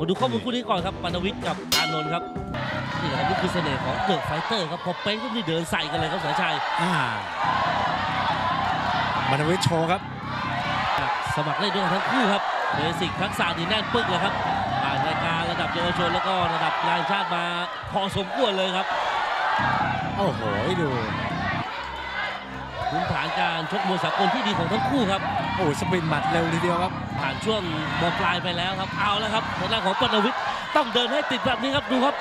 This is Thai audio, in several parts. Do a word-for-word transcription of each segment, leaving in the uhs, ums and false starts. มาดูข้อมูลคู่นี้ก่อนครับปานวิทย์กับอานนท์ครับนี่แหละครับนี่คือเสน่ห์ของเดอะไฟเตอร์ครับพอเป้งก็นี่เดินใส่กันเลยครับสายชัยปานวิทย์โชว์ครับสมัครเล่นด้วยกันทั้งคู่ครับเบสิกทักษะนี่แน่นปึ๊กเลยครับผ่านรายการระดับเยาวชนแล้วก็ระดับนานาชาติมาพอสมควรเลยครับโอ้โหดูพื้นฐานการชกมวยสากลที่ดีของทั้งคู่ครับโอ้สปินหมัดเร็วทีเดียวครับผ่านช่วงบอลปลายไปแล้วครับเอาแล้วครับทางด้านของปานวิทย์ต้องเดินให้ติดแบบนี้ครับดูครับ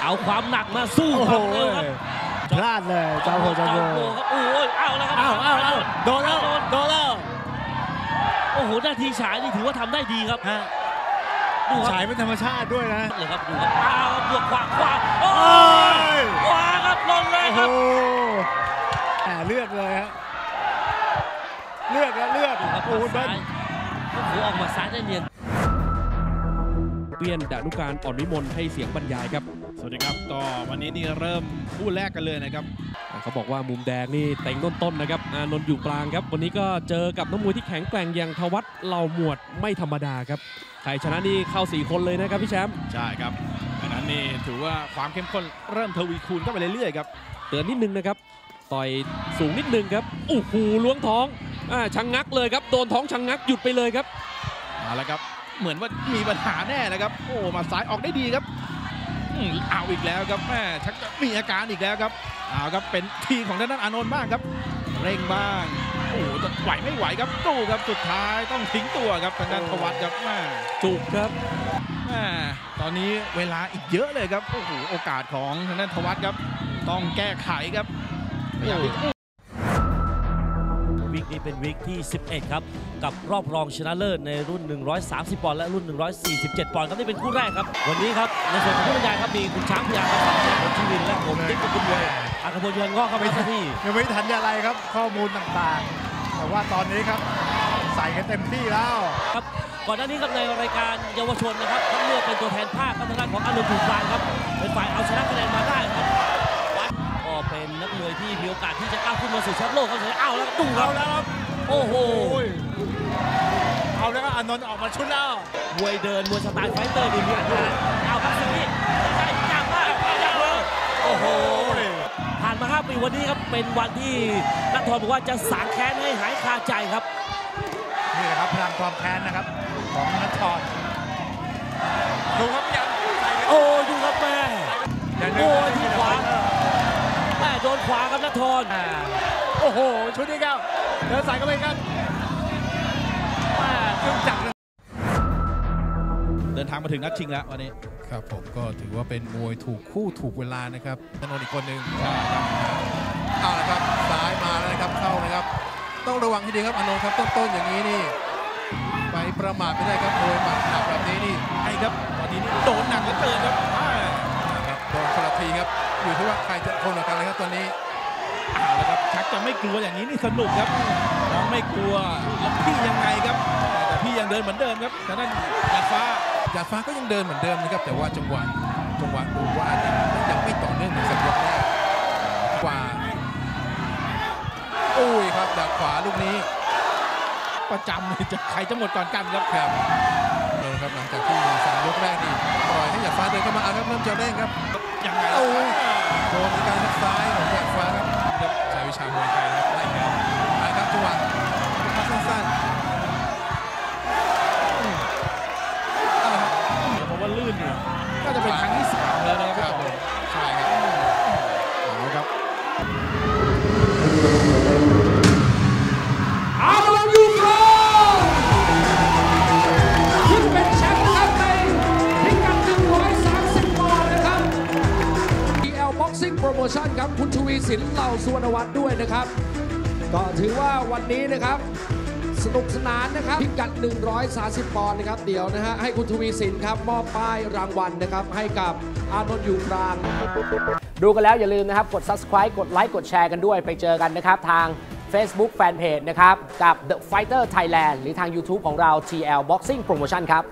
เอาความหนักมาสู้ครับเร็วครับพลาดเลยเจ้าโหเจ้าโหโอ้ยเอาแล้วครับเอาเอาโดนแล้วโดนแล้วโอ้โหหน้าที่ฉายนี่ถือว่าทำได้ดีครับดูฉายเป็นธรรมชาติด้วยนะเลยครับดูครับเอาบวกขวาขวาโอ้ยขวาครับลงเลยครับแต่เลือกเลยครับเลือกแล้วเลือกครับโอ้โหซ้ายก็ถือออกมาซ้ายได้เนียนเวียนดานุการอ่อนวิมลให้เสียงบรรยายครับสวัสดีครับก็วันนี้นี่เริ่มคู่แรกกันเลยนะครับเขาบอกว่ามุมแดงนี่เต็งต้นๆนะครับอานนท์อยู่กลางครับวันนี้ก็เจอกับนักมวยที่แข็งแกร่งอย่างทวัฒน์เหล่าหมวดไม่ธรรมดาครับใครชนะนี่เข้าสี่คนเลยนะครับพี่แชมป์ใช่ครับดังนั้นนี่ถือว่าความเข้มข้นเริ่มทวีคูณก็ไปเรื่อยๆครับเตือนนิดนึงนะครับต่อยสูงนิดนึงครับโอ้โหล้วงท้องอ่าชังงักเลยครับโดนท้องชังงักหยุดไปเลยครับเอาละครับเหมือนว่ามีปัญหาแน่นะครับโอ้มาซ้ายออกได้ดีครับเอาอีกแล้วครับแม่ชักมีอาการอีกแล้วครับเอาครับเป็นทีของด้านอานนท์บ้างครับเร่งบ้างโอ้จะไหวไม่ไหวครับตู้ครับสุดท้ายต้องทิ้งตัวครับทางด้านทวัฒน์ครับแม่จุกครับแม่ตอนนี้เวลาอีกเยอะเลยครับโอ้โหโอกาสของทางด้านทวัฒน์ครับต้องแก้ไขครับวิกนี้เป็นวิกที่สิบเอ็ดครับกับรอบรองชนะเลิศในรุ่นหนึ่งร้อยสามสิบปอนด์และรุ่นหนึ่งร้อยสี่สิบเจ็ดปอนด์ครับนี่เป็นคู่แรกครับวันนี้ครับในส่วนของผู้บรรยายครับมีคุณช้างพยาครับคุณชีวินและผมติ๊กคุณด้วยอัครพลยวนงอกเข้าไปที่ยังไม่ทันอะไรครับข้อมูลต่างๆแต่ว่าตอนนี้ครับใส่กันเต็มที่แล้วครับก่อนหน้านี้กับในรายการเยาวชนนะครับคัดเลือกเป็นตัวแทนภาคการทำงานของอารมณ์ถูกปานครับเป็นฝ่ายเอาชนะคะแนนมาได้ครับเป็นนักมวยที่มีโอกาสที่จะก้าวขึ้นมาสู่แชมป์โลกเขาเลยเอาแล้วตู่เราแล้วครับโอ้โหเอาแล้วก็อานนท์ออกมาชุดแล้วมวยเดินมวยสไตล์ไฟเตอร์ดีมีอันตรายเอาครับสิ่งนี้ใช่ยากมากยากเลยโอ้โหผ่านมาห้าปีวันนี้ครับเป็นวันที่นักทอบอกว่าจะสางแค้นให้หายคาใจครับนี่แหละครับพลังความแค้นนะครับของนักทอดูครับยังโอ้ดูครับแม่โอ้ที่ขวาโดนขวาครับนัทธรโอ้โหชุดนี้ครับเดินสายเข้าไปครับเครื่องจักรเดินทางมาถึงนัดชิงแล้ววันนี้ครับผมก็ถือว่าเป็นมวยถูกคู่ถูกเวลานะครับถนนอีกคนหนึ่งเอาละครับซ้ายมาแล้วนะครับเข้านะครับต้องระวังให้ดีครับอานนท์ครับต้นๆอย่างนี้นี่ไปประมาทไม่ได้ครับโดนหมัดหนักแบบนี้นี่ไอ้ครับตอนนี้นี่โดนหนักเหลือเกินครับโดนคนละทีครับอยู่ที่ว่าใครจะทนกับอะไรครับตัวนี้เอาละครับชักจะไม่กลัวอย่างนี้นี่สนุกครับน้องไม่กลัวแล้วพี่ยังไงครับแต่พี่ยังเดินเหมือนเดิมครับแต่นั่นดาดฟ้าดาดฟ้าก็ยังเดินเหมือนเดิมนะครับแต่ว่าจังหวะจังหวะดูว่ายังไม่ต่อเนื่องเหมือนสัปดาห์แรกขวาโอ้ยครับดาดขวาลูกนี้ประจำเลยจะใครจะหมดก่อนกันครับครับโดนครับหลังจากที่สามยกแรกนี่ปล่อยให้ดาดฟ้าเดินเข้ามาเอาครับเริ่มจะเร่งครับยังไงโอ้ยโดนการทักซ้ายของแจ็คฟ้าครับใช้วิชามวยไทยครับไล่แขนไปครับจังหวะพักสั้นๆผมว่าลื่นอยู่ก็จะเป็นครั้งที่สามแล้วนะครับใช่ครับเอาครับเอาลงอยู่ครับขึ้นเป็นแชมป์แล้วในพิกัดหนึ่งร้อยสามสิบปอนด์นะครับบ็อกซิ่ง Promotion ครับคุณชวีศิลป์เหล่าสุวรรณวัฒน์ด้วยนะครับก็ถือว่าวันนี้นะครับสนุกสนานนะครับพิกัดหนึ่งร้อยสามสิบปอนด์นะครับเดี๋ยวนะฮะให้คุณชวีศิลป์ครับมอบป้ายรางวัลนะครับให้กับอานนท์อยู่กลางดูกันแล้วอย่าลืมนะครับกด Subscribe กดไลค์กดแชร์กันด้วยไปเจอกันนะครับทาง Facebook Fanpage นะครับกับ The Fighter Thailand หรือทาง YouTube ของเรา ที แอล Boxing Promotion ครับ